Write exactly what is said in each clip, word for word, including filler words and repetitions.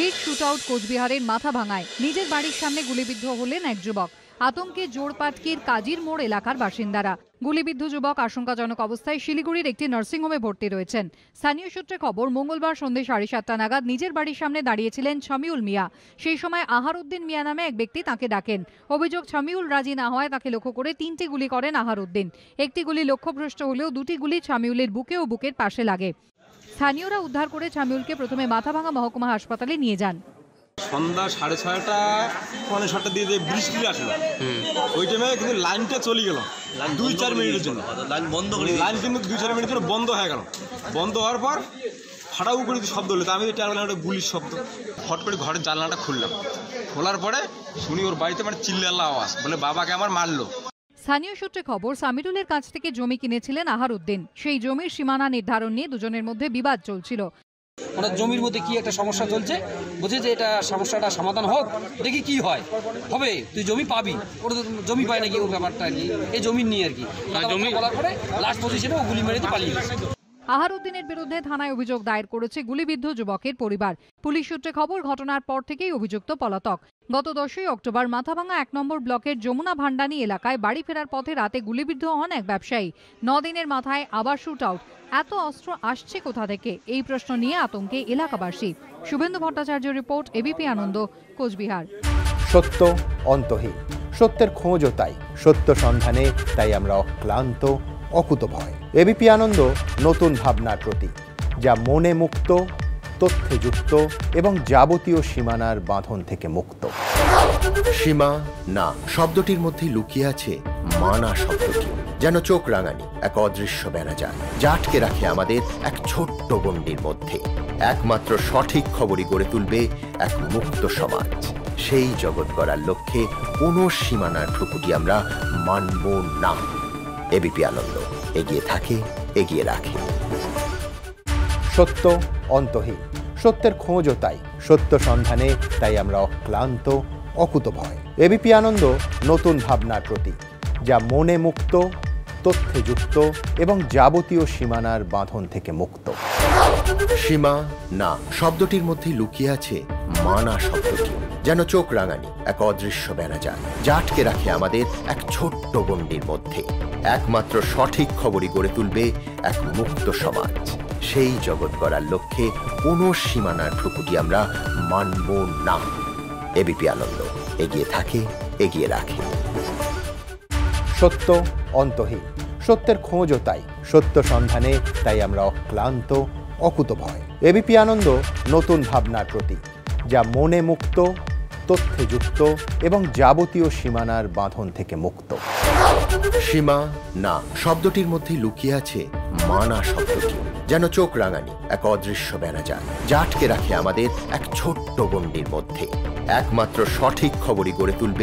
ফের শুটআউট কোচবিহারের মাথাভাঙায় নিজের বাড়ির সামনে গুলিবিদ্ধ হলেন এক যুবক। আতঙ্কে জোড়পাটকির কাজির মোড় এলাকার বাসিন্দারা। গুলিবিদ্ধ যুবক আশঙ্কাজনক অবস্থায় শিলিগুড়ির একটি নার্সিংহোমে ভর্তি রয়েছেন। স্থানীয় সূত্রে খবর, মঙ্গলবার সন্ধ্যে সাড়ে সাতটা নাগাদ নিজের বাড়ির সামনে দাঁড়িয়েছিলেন শামিউল মিয়া। সেই সময় আহারউদ্দিন মিয়া নামে এক ব্যক্তি তাকে ডাকেন। অভিযোগ, শামিউল রাজি না হওয়ায় তাকে লক্ষ্য করে তিনটি গুলি করেন আহারউদ্দিন। একটি গুলি লক্ষ্যভ্রষ্ট হলেও দুটি গুলি শামিউলের বুকে ও বুকের পাশে লাগে। স্থানীয়রা উদ্ধার করে শামিউলকে প্রথমে মাথাভাঙা মহকুমা হাসপাতালে নিয়ে যান। সন্ধ্যা সাড়ে ছয়টা পৌনে ছটা দিয়ে যে বৃষ্টি আসলো ওই টাইমে কিন্তু লাইনটা চলে গেল দুই চার মিনিটের জন্য। লাইন বন্ধ করে লাইন কিন্তু দুই চার মিনিটের জন্য বন্ধ হয়ে গেল। বন্ধ হওয়ার পর ফাটাউ করে শব্দ হলো। তো আমি টার্মিনাল একটা গুলির শব্দ, ফট করে ঘরের জানলাটা খুললাম। খোলার পরে শুনি ওর বাড়িতে মানে চিল্লালা আওয়াজ, বলে বাবাকে আমার মারলো। স্থানীয় সূত্রে খবর, সামিরুলের কাছ থেকে জমি কিনেছিলেন আহারউদ্দিন। সেই জমির সীমানা নির্ধারণ নিয়ে দুজনের মধ্যে বিবাদ চলছিল। ওনার জমির মধ্যে কি একটা সমস্যা চলছে, বুঝে যে এটা সমস্যাটা সমাধান হোক, দেখি কি হয় হবে, তুই জমি পাবি। ওর জমি পায় নাকি, ওর ব্যাপারটা আর কি, এই জমি নিয়ে আর কি জমি বলার পরে লাস্ট পজিশনে ও গুলি মেরে পালিয়ে গেছে। আহারউদ্দিনের বিরুদ্ধে থানায় অভিযোগ দায়ের করেছে গুলিবিদ্ধ যুবকের পরিবার। পুলিশ সূত্রে খবর, ঘটনার পর থেকেই অভিযুক্ত পলাতক। গত দশই অক্টোবর মাথাভাঙা এক নম্বর ব্লকের যমুনা ভান্ডানি এলাকায় বাড়ি ফেরার পথে রাতে গুলিবিদ্ধ হন এক ব্যবসায়ী। নদিনের মাথায় আবার শুট আউট। এত অস্ত্র আসছে কোথা থেকে, এই প্রশ্ন নিয়ে আতঙ্কে এলাকাবাসী। Shubhendu Bhattacharya, report, ABP Ananda, Cooch Behar. সত্য অন্তহীন, সত্যের খোঁজও তাই, সত্য সন্ধানে তাই আমরা অক্লান্ত অকুতভয়। এবিপি আনন্দ নতুন ভাবনার প্রতীক, যা মনে মুক্ত, তথ্যে যুক্ত এবং যাবতীয় সীমানার বাঁধন থেকে মুক্ত। সীমা না শব্দটির মধ্যে লুকিয়ে আছে মানা শব্দটি, যেন চোখ রাঙানি এক অদৃশ্য ব্যানাজাল, যা আটকে রাখে আমাদের এক ছোট্ট গণ্ডির মধ্যে। একমাত্র সঠিক খবরই গড়ে তুলবে এক মুক্ত সমাজ। সেই জগৎ গড়ার লক্ষ্যে কোনো সীমানার ঠুকুটি আমরা মানব না। এবিপি আনন্দ এগিয়ে থাকে, এগিয়ে রাখে। সত্য অন্তহীন, সত্যের খোঁজও তাই, সত্য সন্ধানে তাই আমরা অক্লান্ত অকুতভয়। এবিপি আনন্দ নতুন ভাবনার প্রতীক, যা মনে মুক্ত, তথ্যে যুক্ত এবং যাবতীয় সীমানার বাঁধন থেকে মুক্ত। সীমা না শব্দটির মধ্যে লুকিয়ে আছে মানা শব্দটি, যেন চোখ রাঙানি এক অদৃশ্য ব্যানাজাল, যা আটকে রাখে আমাদের এক ছোট্ট গণ্ডির মধ্যে। একমাত্র সঠিক খবরই গড়ে তুলবে এক মুক্ত সমাজ। সেই জগৎ গড়ার লক্ষ্যে কোনো সীমানার ঠুকুটি আমরা মানব না। এবিপি আনন্দ এগিয়ে থাকে, এগিয়ে রাখে। সত্য অন্তহীন, সত্যের খোঁজও তাই, সত্য সন্ধানে তাই আমরা অক্লান্ত অকুতভয়। এবিপি আনন্দ নতুন ভাবনার প্রতীক, যা মনে মুক্ত, তথ্যে যুক্ত এবং যাবতীয় সীমানার বাঁধন থেকে মুক্ত। সীমা না শব্দটির মধ্যে লুকিয়ে আছে মানা শব্দটি, যেন চোখ রাঙানি এক অদৃশ্য ব্যানাজাল, যা আটকে রাখে আমাদের এক ছোট্ট গণ্ডির মধ্যে। একমাত্র সঠিক খবরই গড়ে তুলবে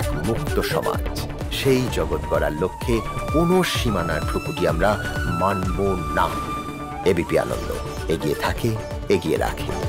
এক মুক্ত সমাজ। সেই জগৎ গড়ার লক্ষ্যে কোনো সীমানার ঠুকুটি আমরা মানব না। এবিপি আনন্দ এগিয়ে থাকে, এগিয়ে রাখে।